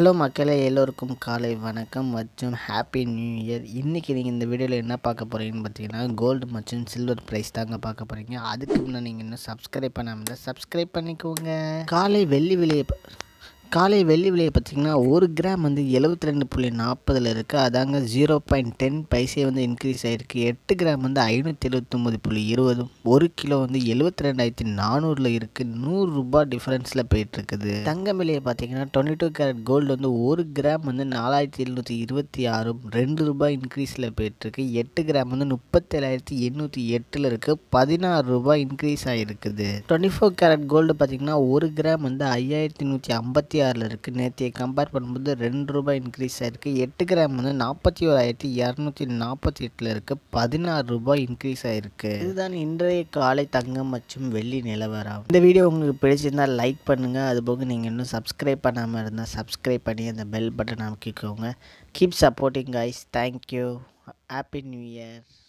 Hello मक्कले एल्लोरुक्कुम काले वणक्कम मच्चुम हैप्पी न्यू इयर। इन्नैक्कु neenga indha video la enna paaka poringnu pathina gold मच्चुम silver price தாங்க paaka poringa। adukku munna neenga inna subscribe pannama subscribe pannikonga। காலை வெள்ளி விலையை பார்த்திங்கன்னா ஒரு கிராம் வந்து 72.40 இருக்குது, அதாங்க 0.10 பைசே வந்து இன்க்ரீஸ் ஆகிருக்கு। 8 கிராம் வந்து 579.20, 1 கிலோ வந்து 72,400 இருக்குது, 100 ரூபா டிஃப்ரென்ஸில் போயிட்டுருக்குது। தங்க விலையை பார்த்திங்கன்னா 22 கேரட் கோல்டு வந்து 1 கிராம் வந்து 4,726, 2 ரூபாய் இன்க்ரீஸில் போயிட்டுருக்கு। 8 கிராம் வந்து 37,808 இருக்குது, 16 ரூபாய் இன்க்ரீஸ் ஆகிருக்குது। 24 கேரட் கோல்டு பார்த்திங்கன்னா 1 கிராம் வந்து 5,156 இருக்குது, நேற்றைய கம்பேர் பண்ணும்போது 2 ரூபாய் இன்க்ரீஸ் ஆகிருக்கு। 8 கிராம் வந்து 41,248 இருக்குது, 16 ரூபாய் இன்க்ரீஸ் ஆகிருக்கு। இதுதான் இன்றைய காலை தங்கம் மற்றும் வெள்ளி நிலவரம்। இந்த வீடியோ உங்களுக்கு பிடிச்சிருந்தால் லைக் பண்ணுங்கள், அதுபோக நீங்கள் இன்னும் சப்ஸ்கிரைப் பண்ணாமல் இருந்தால் சப்ஸ்கிரைப் பண்ணி அந்த பெல் பட்டனை அமைக்கிக்கோங்க। Keep supporting guys, thank you, happy new year.